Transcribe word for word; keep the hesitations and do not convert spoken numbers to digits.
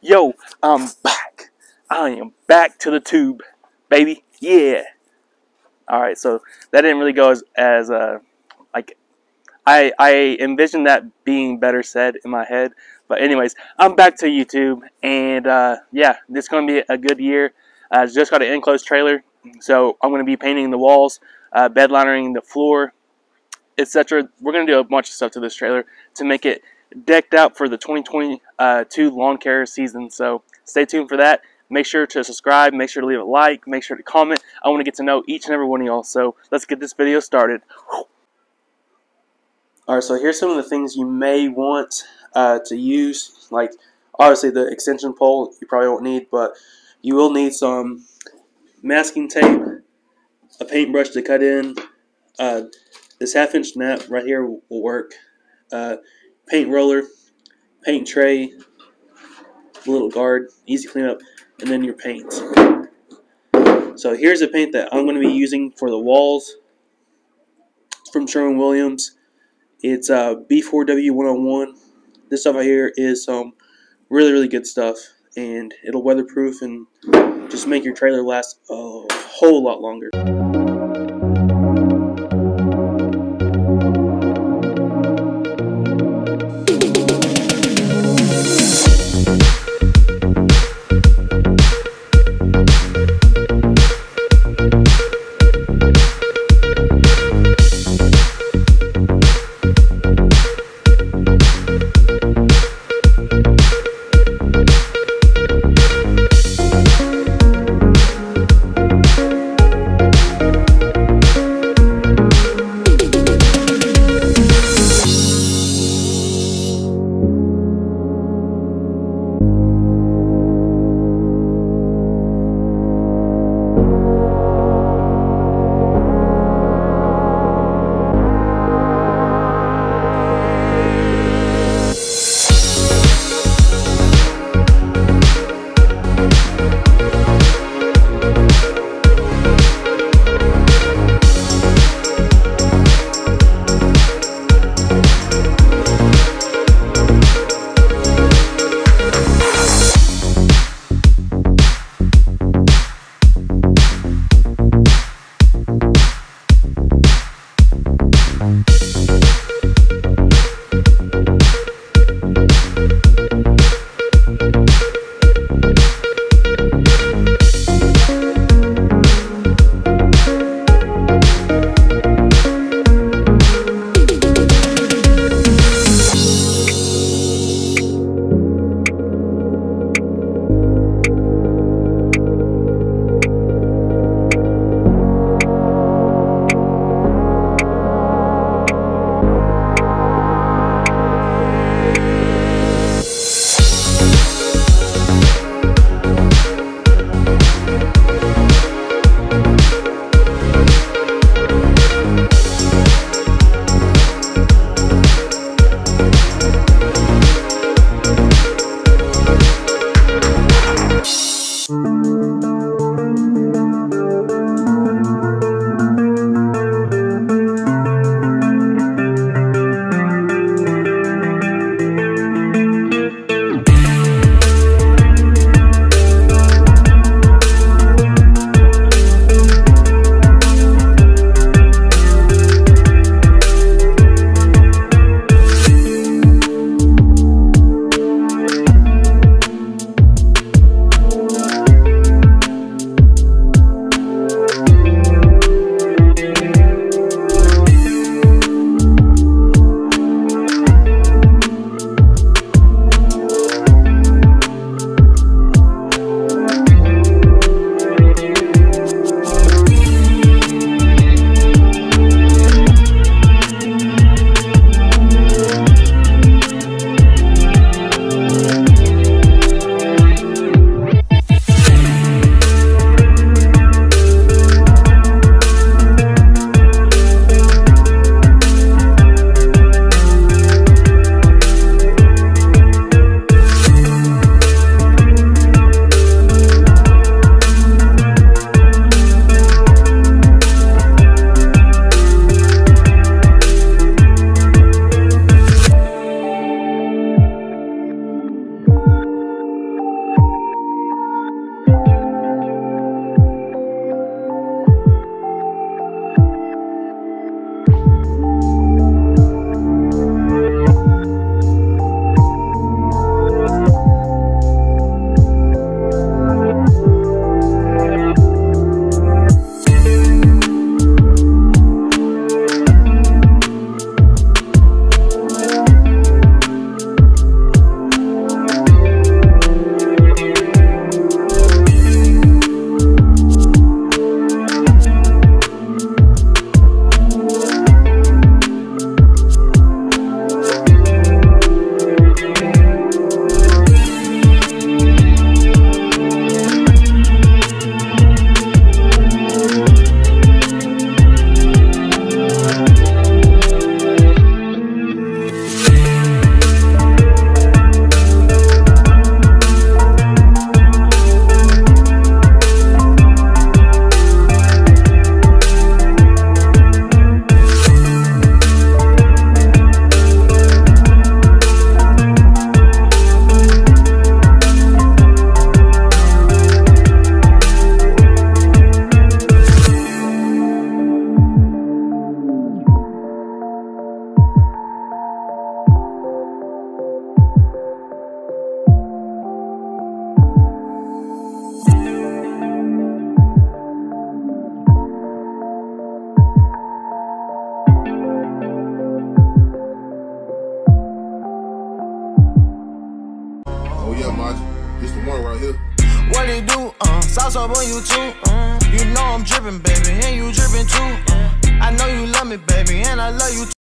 Yo, I'm back. I am back to the tube, baby. Yeah. All right, so that didn't really go as, as uh, like, I, I envisioned that being better said in my head. But anyways, I'm back to YouTube, and uh, yeah, this is going to be a good year. I uh, just got an enclosed trailer, so I'm going to be painting the walls, uh, bed linering the floor, et cetera. We're going to do a bunch of stuff to this trailer to make it decked out for the twenty twenty-two lawn care season. So stay tuned for that. Make sure to subscribe. Make sure to leave a like. Make sure to comment. I want to get to know each and every one of y'all. So let's get this video started. All right, so here's some of the things you may want uh, to use. Like, obviously, the extension pole you probably won't need, but you will need some masking tape, a paintbrush to cut in. Uh, this half-inch nap right here will work. Uh, paint roller, paint tray, a little guard, easy cleanup, and then your paint. So here's the paint that I'm going to be using for the walls. It's from Sherwin Williams. It's uh, B four W one oh one. This stuff right here is some um, really, really good stuff. And it'll weatherproof and just make your trailer last a whole lot longer. Thank you. yeah, Maji. This the one right here. What it do? Uh, sauce up on you too. Uh, you know I'm drippin', baby, and you drippin' too. Uh, I know you love me, baby, and I love you too.